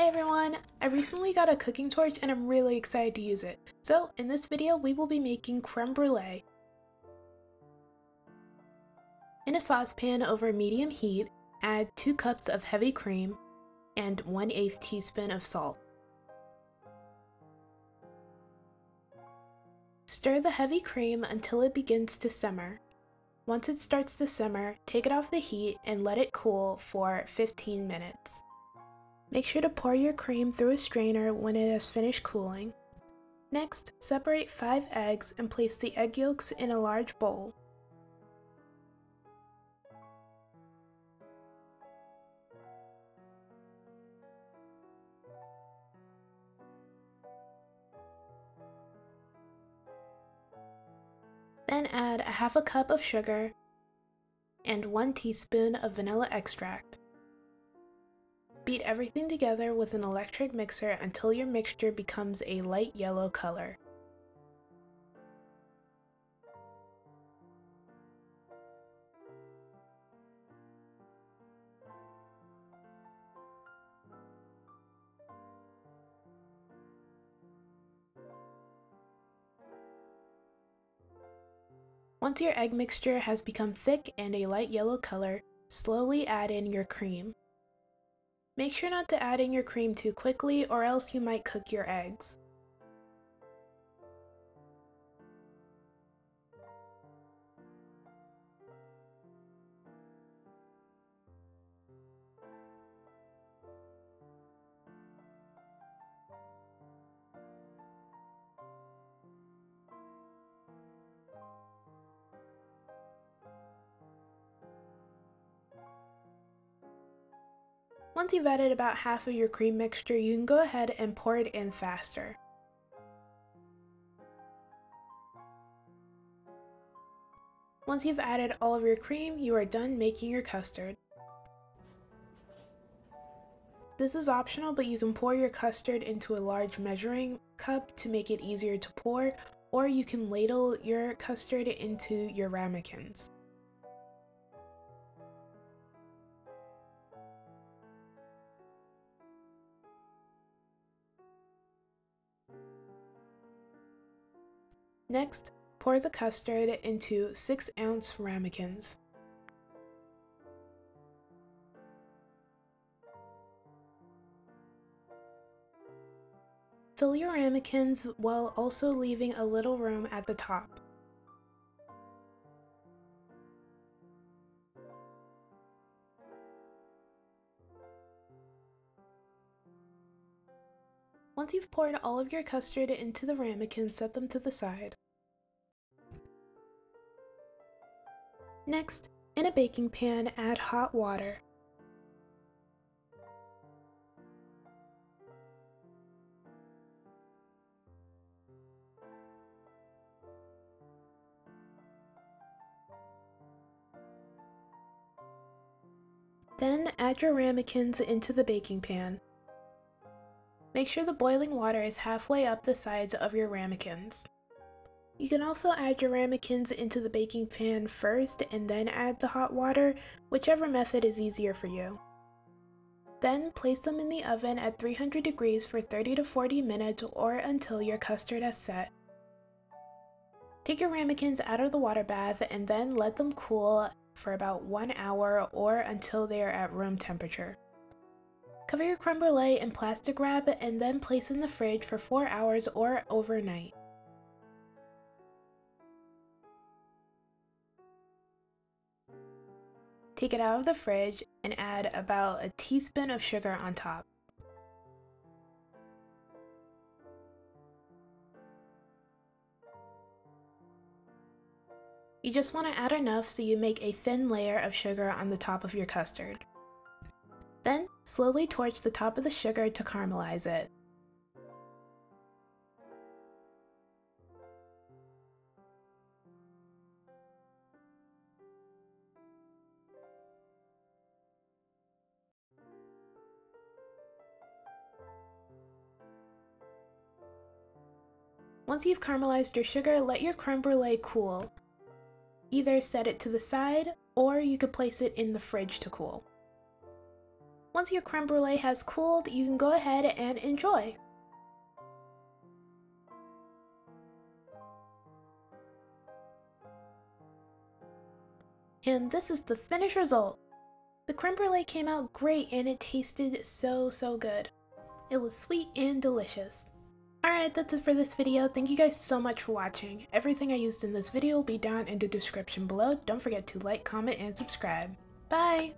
Hey everyone! I recently got a cooking torch and I'm really excited to use it. So in this video we will be making crème brûlée. In a saucepan over medium heat, add 2 cups of heavy cream and 1/8 teaspoon of salt. Stir the heavy cream until it begins to simmer. Once it starts to simmer, take it off the heat and let it cool for 15 minutes. Make sure to pour your cream through a strainer when it has finished cooling. Next, separate 5 eggs and place the egg yolks in a large bowl. Then add 1/2 cup of sugar and 1 teaspoon of vanilla extract. Beat everything together with an electric mixer until your mixture becomes a light yellow color. Once your egg mixture has become thick and a light yellow color, slowly add in your cream. Make sure not to add in your cream too quickly or else you might cook your eggs. Once you've added about half of your cream mixture, you can go ahead and pour it in faster. Once you've added all of your cream, you are done making your custard. This is optional, but you can pour your custard into a large measuring cup to make it easier to pour, or you can ladle your custard into your ramekins. Next, pour the custard into 6-ounce ramekins. Fill your ramekins while also leaving a little room at the top. Once you've poured all of your custard into the ramekins, set them to the side. Next, in a baking pan, add hot water. Then add your ramekins into the baking pan. Make sure the boiling water is halfway up the sides of your ramekins. You can also add your ramekins into the baking pan first and then add the hot water, whichever method is easier for you. Then place them in the oven at 300 degrees for 30 to 40 minutes or until your custard has set. Take your ramekins out of the water bath and then let them cool for about 1 hour or until they are at room temperature. Cover your crème brûlée in plastic wrap and then place in the fridge for 4 hours or overnight. Take it out of the fridge and add about a teaspoon of sugar on top. You just want to add enough so you make a thin layer of sugar on the top of your custard. Then, slowly torch the top of the sugar to caramelize it. Once you've caramelized your sugar, let your crème brûlée cool. Either set it to the side, or you could place it in the fridge to cool. Once your creme brulee has cooled, you can go ahead and enjoy. And this is the finished result. The creme brulee came out great and it tasted so good. It was sweet and delicious. Alright, that's it for this video. Thank you guys so much for watching. Everything I used in this video will be down in the description below. Don't forget to like, comment, and subscribe. Bye!